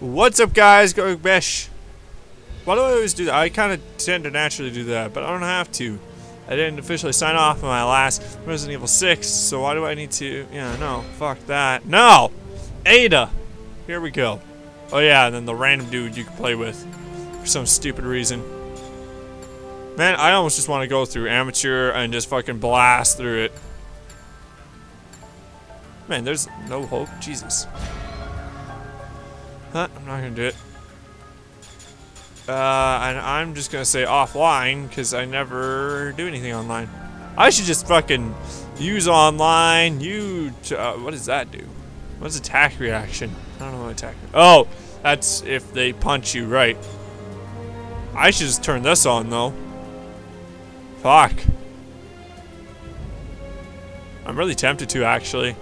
What's up, guys? Gogbesh. Why do I always do that? I kind of tend to naturally do that, but I don't have to. I didn't officially sign off on my last Resident Evil 6, so why do I need to? Yeah, no, fuck that. No! Ada! Here we go. Oh yeah, and then the random dude you can play with for some stupid reason. Man, I almost just want to go through amateur and just fucking blast through it. Man, there's no hope. Jesus. Huh, I'm not gonna do it. And I'm just gonna say offline, because I never do anything online. I should just fucking use online, what does that do? What's attack reaction? I don't know what attack reaction. Oh, that's if they punch you, right. I should just turn this on, though. Fuck. I'm really tempted to, actually.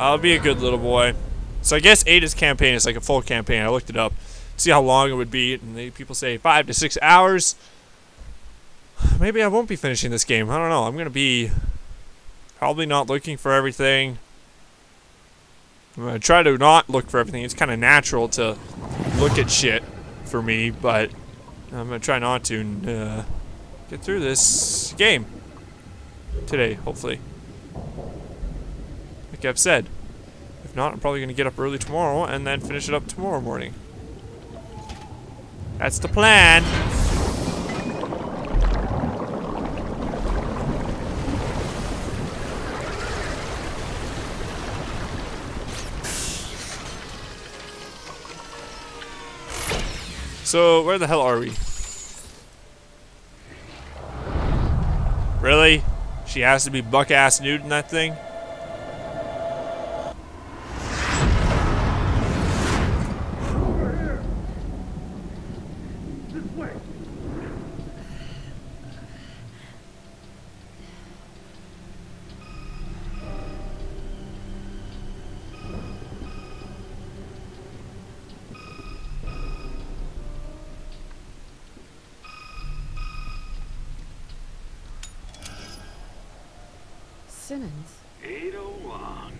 I'll be a good little boy. So I guess Ada's campaign is like a full campaign. I looked it up to see how long it would be, and people say 5 to 6 hours. Maybe I won't be finishing this game. I don't know. I'm going to be probably not looking for everything. I'm going to try to not look for everything. It's kind of natural to look at shit for me, but I'm going to try not to and get through this game today, hopefully. Like I've said. If not, I'm probably going to get up early tomorrow and then finish it up tomorrow morning. That's the plan. So, where the hell are we? Really? She has to be buck-ass nude in that thing? Simmons. Ada Wong.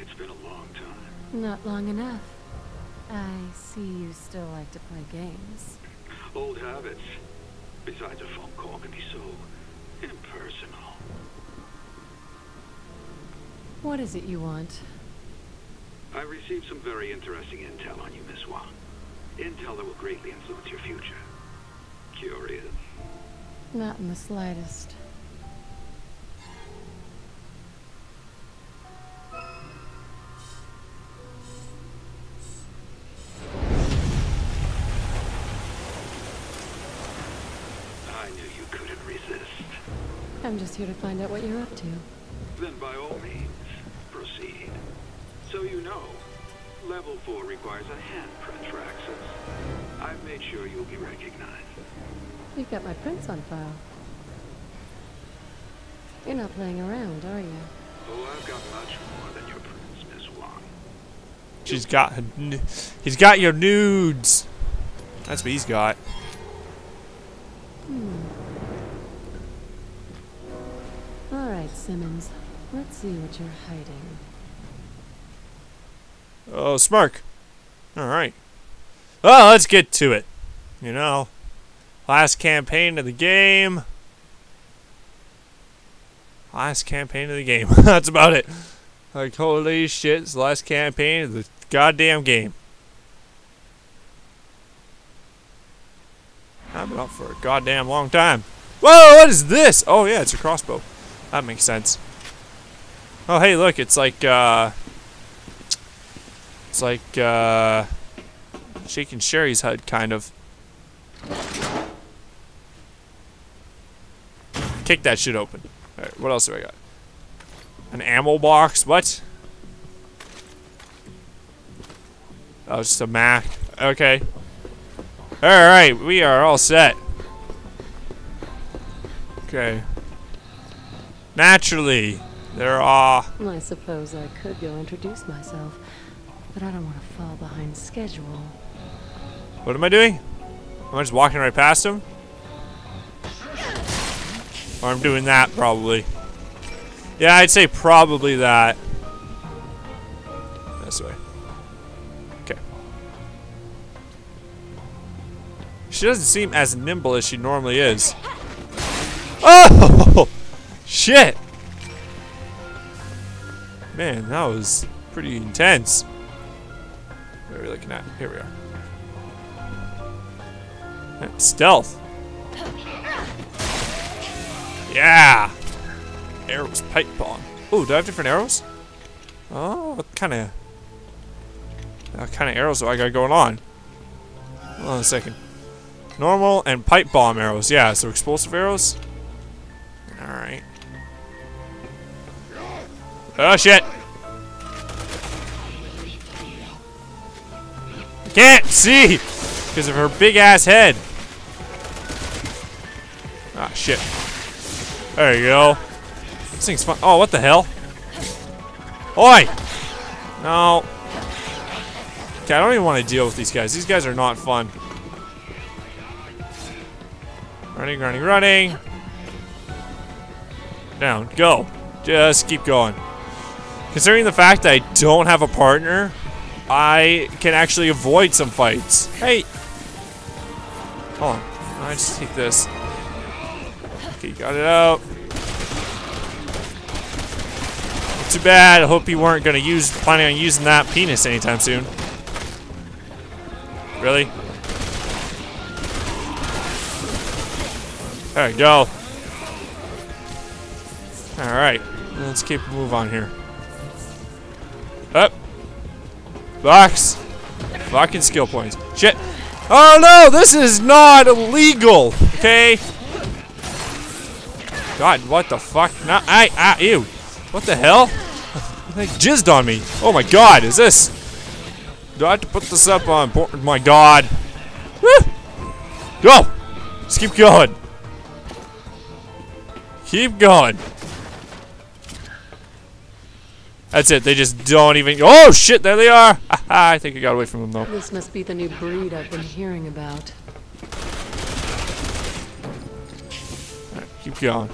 It's been a long time. Not long enough. I see you still like to play games. Old habits. Besides, a phone call can be so impersonal. What is it you want? I received some very interesting intel on you, Miss Wong. Intel that will greatly influence your future. Curious? Not in the slightest. I'm just here to find out what you're up to. Then by all means, proceed. So you know, level 4 requires a handprint for access. I've made sure you'll be recognized. You've got my prints on file. You're not playing around, are you? Oh, I've got much more than your prints, Miss Wong. He's got your nudes. That's what he's got. Simmons, let's see what you're hiding. Oh, Smirk. Alright. Well, let's get to it. You know, last campaign of the game. Last campaign of the game. That's about it. Like, holy shit, it's the last campaign of the goddamn game. I've been up for a goddamn long time. Whoa, what is this? Oh, yeah, it's a crossbow. That makes sense. Oh, hey, look, it's like, Jake and Sherry's HUD, kind of. Kick that shit open. Alright, what else do I got? An ammo box? What? Oh, just a Mac. Okay. Alright, we are all set. Okay. Naturally, there are... I suppose I could go introduce myself, but I don't want to fall behind schedule. What am I doing? Am I just walking right past him? Or I'm doing that, probably. Yeah, I'd say probably that. this way. Okay. She doesn't seem as nimble as she normally is. Oh! Shit! Man, that was pretty intense. What are we looking at? Here we are. Stealth. Yeah! Arrows, pipe bomb. Oh, do I have different arrows? Oh, what kind of arrows do I got going on? Hold on a second. Normal and pipe bomb arrows. Yeah, so explosive arrows. All right. Oh shit! I can't see because of her big ass head. Ah shit. There you go. This thing's fun. Oh, what the hell? Oi! No. Okay, I don't even want to deal with these guys. These guys are not fun. Running, running, running. Down. Go. Just keep going. Considering the fact that I don't have a partner, I can actually avoid some fights. Hey! Hold on. I just take this. Okay, got it out. Too bad. I hope you weren't gonna planning on using that penis anytime soon. Really? There we go. All right, let's keep a move on here. Up, box, fucking skill points. Shit. Oh no, this is not illegal. Okay. God, what the fuck? No, ew. What the hell? They jizzed on me. Oh my god, is this? Do I have to put this up on board? My god. Woo! Go! Just keep going. Keep going. That's it, they just don't even. Oh shit, there they are! I think I got away from them though. This must be the new breed I've been hearing about. Right, keep going.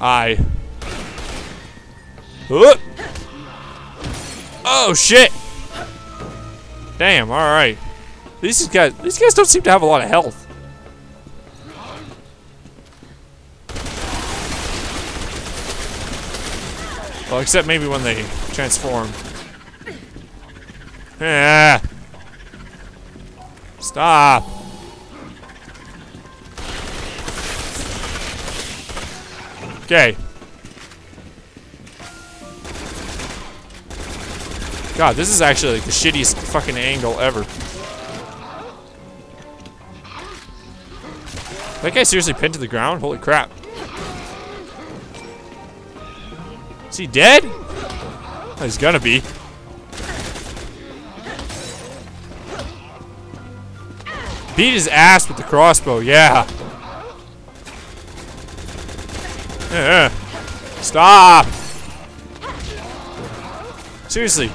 Oh shit! Damn. All right. These guys don't seem to have a lot of health. Well, except maybe when they transform. Yeah. Stop. Okay. God, this is actually like the shittiest fucking angle ever. That guy seriously pinned to the ground? Holy crap. Is he dead? Oh, he's gonna be. Beat his ass with the crossbow, yeah. Yeah. Stop! Seriously.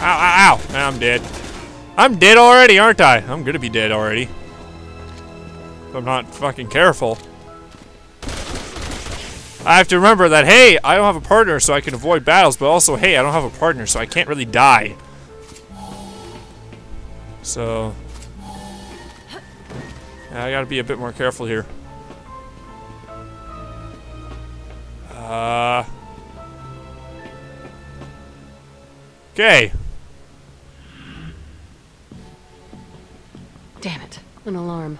Ow, ow, ow. I'm dead. I'm dead already, aren't I? I'm gonna be dead already. If I'm not fucking careful. I have to remember that, hey, I don't have a partner so I can avoid battles, but also, hey, I don't have a partner so I can't really die. So... I gotta be a bit more careful here. Okay. Damn it, an alarm.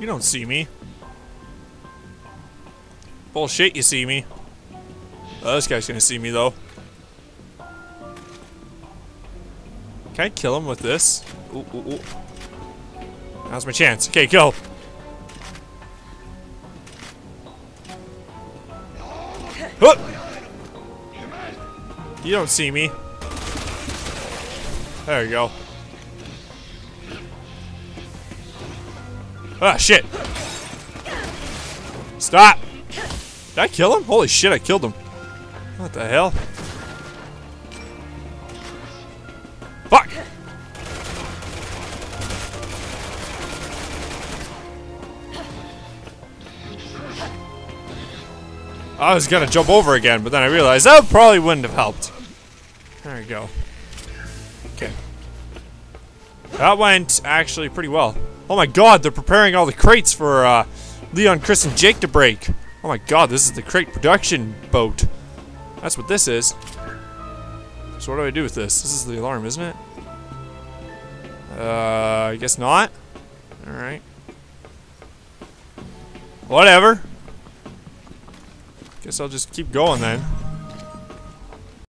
You don't see me. Bullshit, you see me. Oh, this guy's gonna see me though. Can I kill him with this? Ooh, ooh, ooh. Now's my chance. Okay, go. You don't see me. There you go. Ah, shit. Stop. Did I kill him? Holy shit, I killed him. What the hell? Fuck. I was gonna jump over again, but then I realized that probably wouldn't have helped. There we go. Okay. That went actually pretty well. Oh my god, they're preparing all the crates for Leon, Chris, and Jake to break. Oh my god, this is the crate production boat. That's what this is. So what do I do with this? This is the alarm, isn't it? I guess not. Alright. Whatever. Guess I'll just keep going then.